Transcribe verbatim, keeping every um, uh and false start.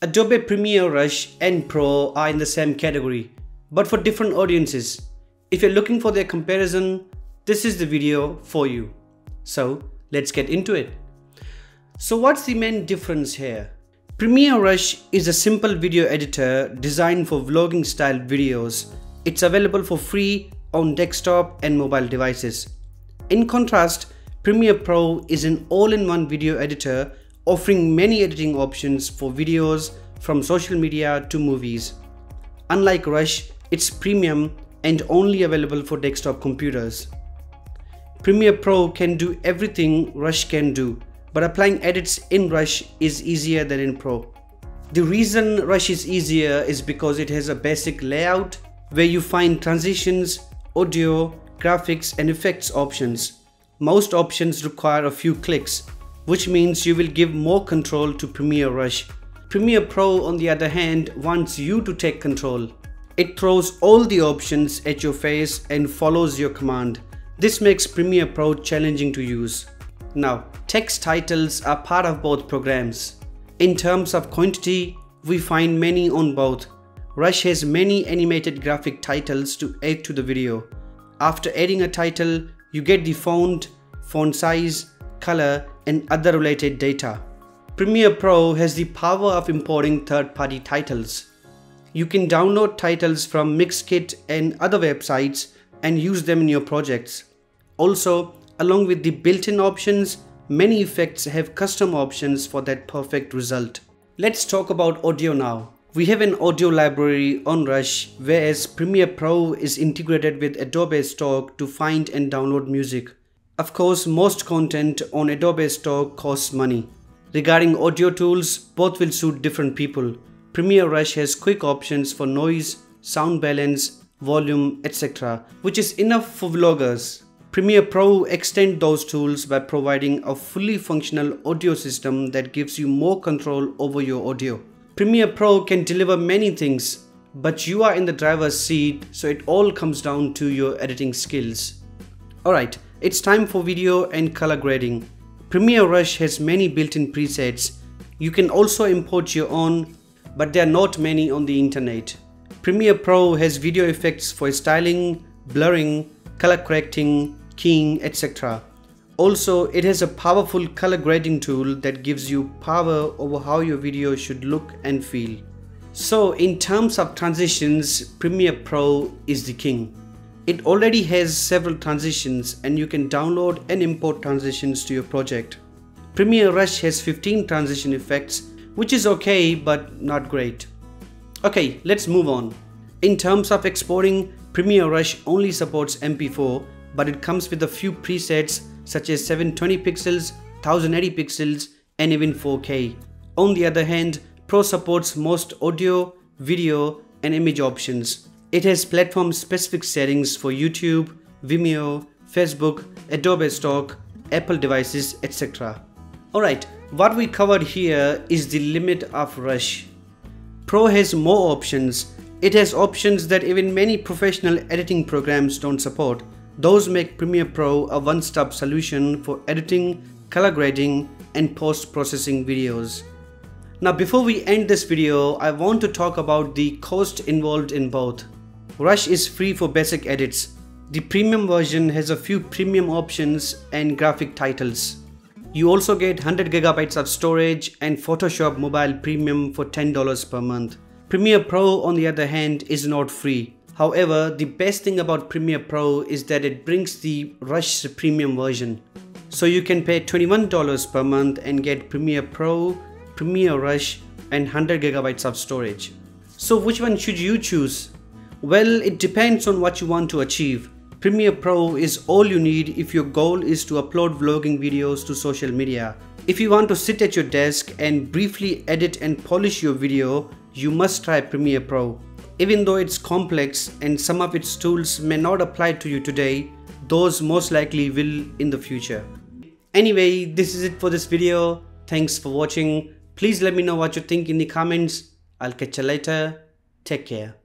Adobe Premiere Rush and Pro are in the same category, but for different audiences. If you're looking for their comparison, this is the video for you. So let's get into it. So what's the main difference here? Premiere Rush is a simple video editor designed for vlogging style videos. It's available for free on desktop and mobile devices. In contrast, Premiere Pro is an all-in-one video editor offering many editing options for videos from social media to movies. Unlike Rush, it's premium and only available for desktop computers. Premiere Pro can do everything Rush can do, but applying edits in Rush is easier than in Pro. The reason Rush is easier is because it has a basic layout where you find transitions, audio, graphics and effects options. Most options require a few clicks, which means you will give more control to Premiere Rush. Premiere Pro, on the other hand, wants you to take control. It throws all the options at your face and follows your command. This makes Premiere Pro challenging to use. Now, text titles are part of both programs. In terms of quantity, we find many on both. Rush has many animated graphic titles to add to the video. After adding a title, you get the font, font size, color, and other related data. Premiere Pro has the power of importing third-party titles. You can download titles from Mixkit and other websites and use them in your projects. Also, along with the built-in options, many effects have custom options for that perfect result. Let's talk about audio now. We have an audio library on Rush, whereas Premiere Pro is integrated with Adobe Stock to find and download music. Of course, most content on Adobe Stock costs money. Regarding audio tools, both will suit different people. Premiere Rush has quick options for noise, sound balance, volume, et cetera, which is enough for vloggers. Premiere Pro extends those tools by providing a fully functional audio system that gives you more control over your audio. Premiere Pro can deliver many things, but you are in the driver's seat, so it all comes down to your editing skills. Alright. It's time for video and color grading. Premiere Rush has many built-in presets. You can also import your own, but there are not many on the internet. Premiere Pro has video effects for styling, blurring, color correcting, keying, et cetera. Also, it has a powerful color grading tool that gives you power over how your video should look and feel. So, in terms of transitions, Premiere Pro is the king. It already has several transitions and you can download and import transitions to your project. Premiere Rush has fifteen transition effects, which is okay but not great. Okay, let's move on. In terms of exporting, Premiere Rush only supports M P four, but it comes with a few presets such as seven twenty pixels, ten eighty pixels and even four K. On the other hand, Pro supports most audio, video and image options. It has platform-specific settings for YouTube, Vimeo, Facebook, Adobe Stock, Apple devices, et cetera. Alright, what we covered here is the limit of Rush. Pro has more options. It has options that even many professional editing programs don't support. Those make Premiere Pro a one-stop solution for editing, color grading, and post-processing videos. Now, before we end this video, I want to talk about the cost involved in both. Rush is free for basic edits. The premium version has a few premium options and graphic titles. You also get one hundred gigabytes of storage and Photoshop Mobile Premium for ten dollars per month. Premiere Pro, on the other hand, is not free. However, the best thing about Premiere Pro is that it brings the Rush premium version. So you can pay twenty-one dollars per month and get Premiere Pro, Premiere Rush and one hundred gigabytes of storage. So which one should you choose? Well, it depends on what you want to achieve. Premiere Pro is all you need if your goal is to upload vlogging videos to social media. If you want to sit at your desk and briefly edit and polish your video, you must try Premiere Pro. Even though it's complex and some of its tools may not apply to you today, those most likely will in the future. Anyway, this is it for this video. Thanks for watching. Please let me know what you think in the comments. I'll catch you later. Take care.